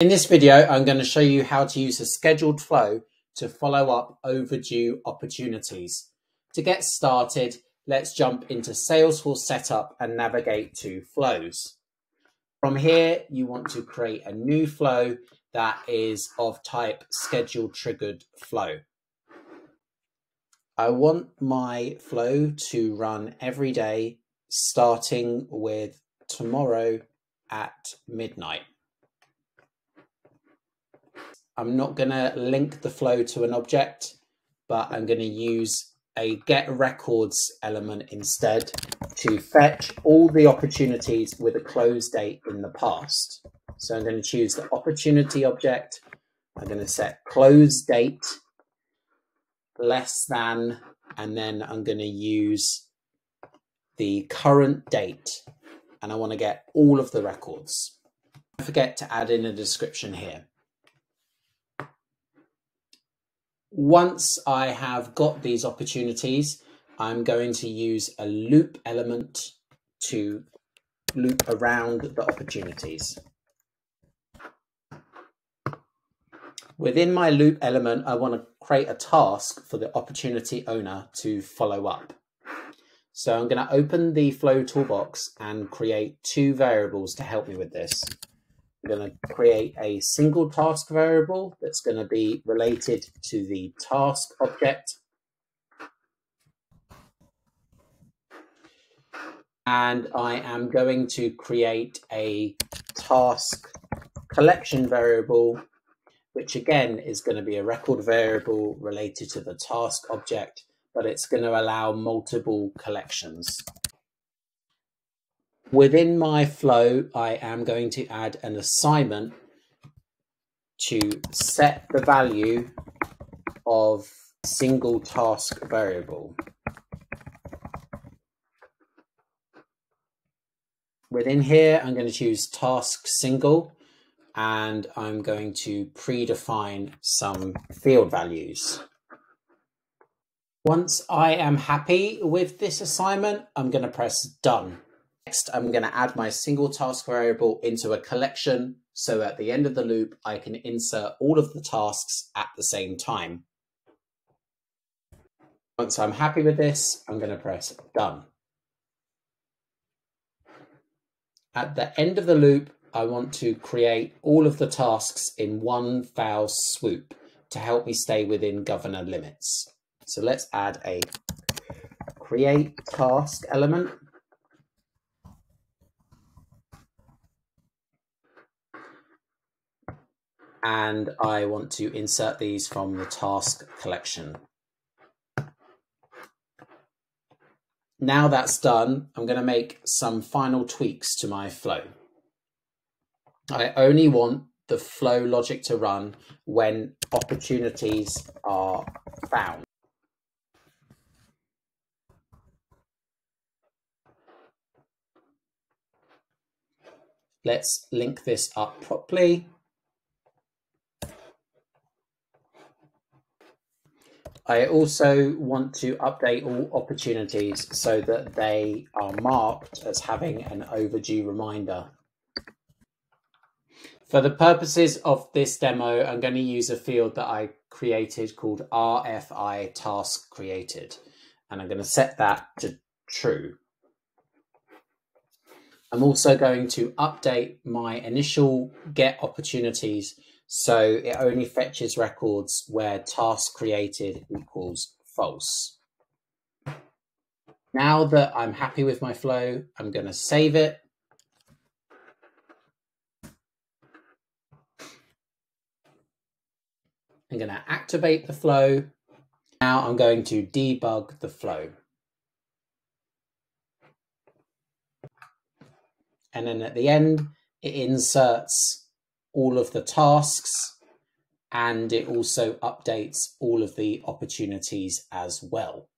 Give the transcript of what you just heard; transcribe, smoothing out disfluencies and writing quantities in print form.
In this video, I'm going to show you how to use a scheduled flow to follow up overdue opportunities. To get started, let's jump into Salesforce Setup and navigate to Flows. From here, you want to create a new flow that is of type Scheduled Triggered Flow. I want my flow to run every day, starting with tomorrow at midnight. I'm not going to link the flow to an object, but I'm going to use a get records element instead to fetch all the opportunities with a close date in the past. So I'm going to choose the opportunity object. I'm going to set close date less than, and then I'm going to use the current date, and I want to get all of the records. Don't forget to add in a description here. Once I have got these opportunities, I'm going to use a loop element to loop around the opportunities. Within my loop element, I want to create a task for the opportunity owner to follow up. So I'm going to open the flow toolbox and create two variables to help me with this. I'm going to create a single task variable that's going to be related to the task object. And I am going to create a task collection variable, which again is going to be a record variable related to the task object, but it's going to allow multiple collections. Within my flow, I am going to add an assignment to set the value of single task variable. Within here, I'm going to choose task single, and I'm going to predefine some field values. Once I am happy with this assignment, I'm going to press done. Next, I'm going to add my single task variable into a collection, so at the end of the loop, I can insert all of the tasks at the same time. Once I'm happy with this, I'm going to press done. At the end of the loop, I want to create all of the tasks in one foul swoop to help me stay within governor limits. So let's add a create task element. And I want to insert these from the task collection. Now that's done, I'm going to make some final tweaks to my flow. I only want the flow logic to run when opportunities are found. Let's link this up properly. I also want to update all opportunities so that they are marked as having an overdue reminder. For the purposes of this demo, I'm going to use a field that I created called RFI task created, and I'm going to set that to true. I'm also going to update my initial get opportunities so it only fetches records where task created equals false. Now that I'm happy with my flow, I'm going to save it. I'm going to activate the flow. Now I'm going to debug the flow. And then at the end, it inserts all of the tasks, and it also updates all of the opportunities as well.